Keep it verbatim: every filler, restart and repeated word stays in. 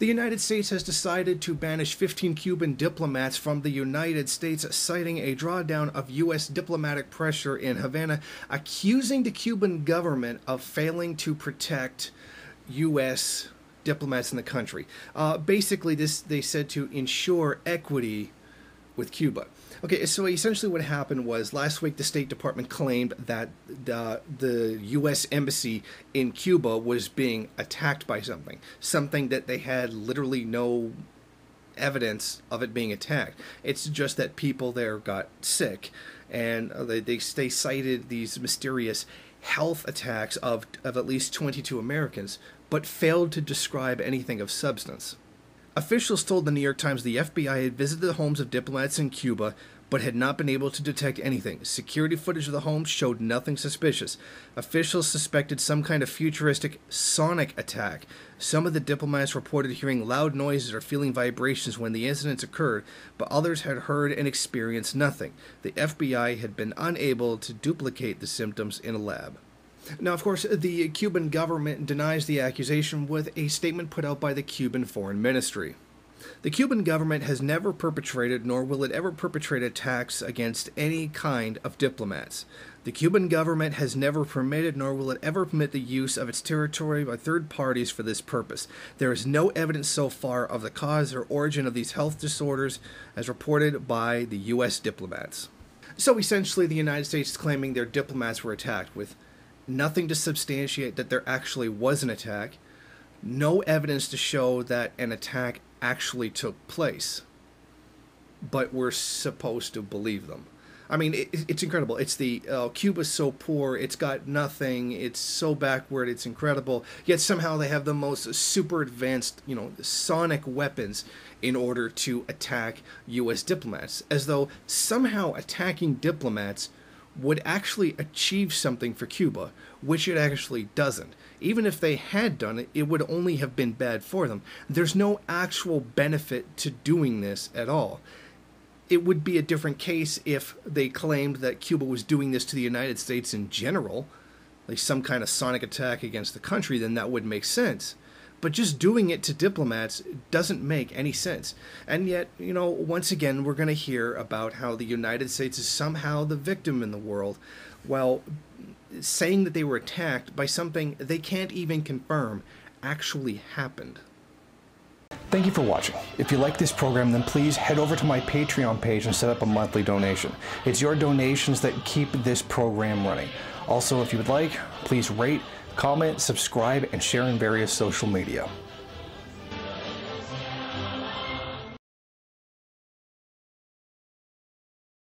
The United States has decided to banish fifteen Cuban diplomats from the United States, citing a drawdown of U S diplomatic pressure in Havana, accusing the Cuban government of failing to protect U S diplomats in the country. Uh, basically, this they said to ensure equity with Cuba. Okay, so essentially what happened was last week the State Department claimed that the, the U S embassy in Cuba was being attacked by something, something that they had literally no evidence of it being attacked. It's just that people there got sick, and they, they, they cited these mysterious health attacks of, of at least twenty-two Americans, but failed to describe anything of substance. Officials told the New York Times the F B I had visited the homes of diplomats in Cuba, but had not been able to detect anything. Security footage of the homes showed nothing suspicious. Officials suspected some kind of futuristic sonic attack. Some of the diplomats reported hearing loud noises or feeling vibrations when the incidents occurred, but others had heard and experienced nothing. The F B I had been unable to duplicate the symptoms in a lab. Now, of course, the Cuban government denies the accusation with a statement put out by the Cuban Foreign Ministry. The Cuban government has never perpetrated, nor will it ever perpetrate, attacks against any kind of diplomats. The Cuban government has never permitted, nor will it ever permit, the use of its territory by third parties for this purpose. There is no evidence so far of the cause or origin of these health disorders as reported by the U S diplomats. So essentially, the United States is claiming their diplomats were attacked with nothing to substantiate that there actually was an attack, no evidence to show that an attack actually took place, but we're supposed to believe them. I mean, it, it's incredible. It's the, uh, Cuba's so poor, it's got nothing, it's so backward, it's incredible, yet somehow they have the most super advanced, you know, sonic weapons in order to attack U S diplomats, as though somehow attacking diplomats would actually achieve something for Cuba, which it actually doesn't. Even if they had done it, it would only have been bad for them. There's no actual benefit to doing this at all. It would be a different case if they claimed that Cuba was doing this to the United States in general, like some kind of sonic attack against the country, then that would make sense. But just doing it to diplomats doesn't make any sense. And yet, you know, once again, we're going to hear about how the United States is somehow the victim in the world, while saying that they were attacked by something they can't even confirm actually happened. Thank you for watching. If you like this program, then please head over to my Patreon page and set up a monthly donation. It's your donations that keep this program running. Also, if you would like, please rate, comment, subscribe, and share in various social media.